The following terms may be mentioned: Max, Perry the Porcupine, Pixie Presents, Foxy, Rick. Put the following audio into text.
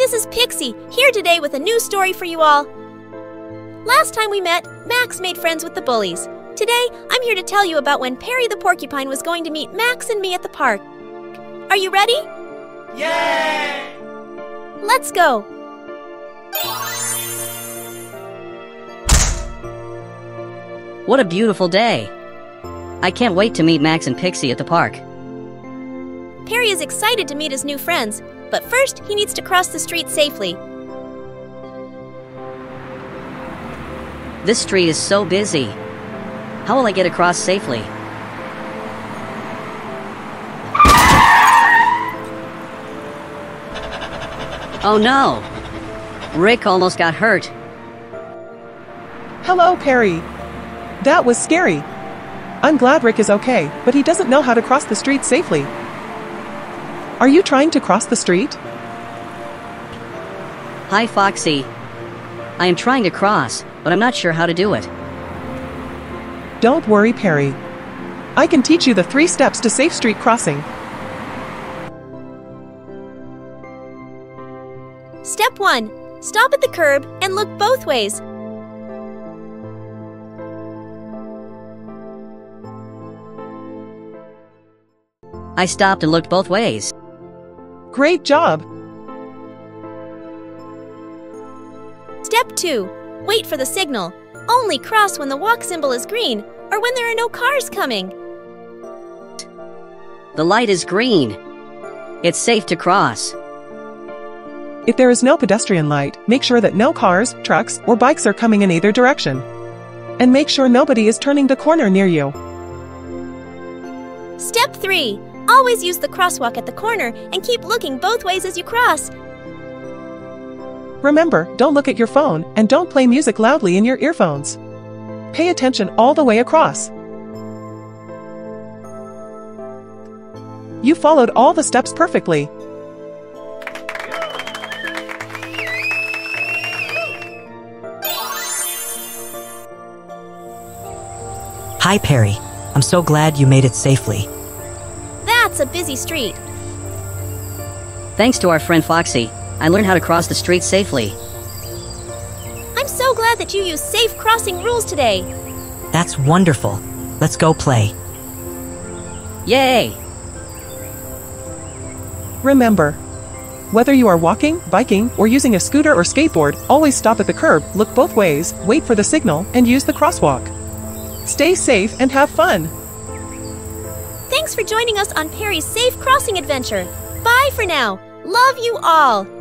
this is Pixie, here today with a new story for you all. Last time we met, Max made friends with the bullies. Today, I'm here to tell you about when Perry the Porcupine was going to meet Max and me at the park. Are you ready? Yay! Let's go! What a beautiful day! I can't wait to meet Max and Pixie at the park. Perry is excited to meet his new friends, but first he needs to cross the street safely. This street is so busy. How will I get across safely? Oh no! Rick almost got hurt. Hello, Perry. That was scary. I'm glad Rick is okay, but he doesn't know how to cross the street safely. Are you trying to cross the street? Hi, Foxy. I am trying to cross, but I'm not sure how to do it. Don't worry, Perry. I can teach you the 3 steps to safe street crossing. Step 1. Stop at the curb and look both ways. I stopped and looked both ways. Great job! Step 2. Wait for the signal. Only cross when the walk symbol is green or when there are no cars coming. The light is green. It's safe to cross. If there is no pedestrian light, make sure that no cars, trucks, or bikes are coming in either direction. And make sure nobody is turning the corner near you. Step 3. Always use the crosswalk at the corner and keep looking both ways as you cross. Remember, don't look at your phone and don't play music loudly in your earphones. Pay attention all the way across. You followed all the steps perfectly. Hi, Perry. I'm so glad you made it safely. That's a busy street. Thanks to our friend Foxy, I learned how to cross the street safely. I'm so glad that you used safe crossing rules today. That's wonderful. Let's go play. Yay! Remember, whether you are walking, biking, or using a scooter or skateboard, always stop at the curb, look both ways, wait for the signal, and use the crosswalk. Stay safe and have fun. Thanks for joining us on Perry's Safe Crossing Adventure. Bye for now. Love you all.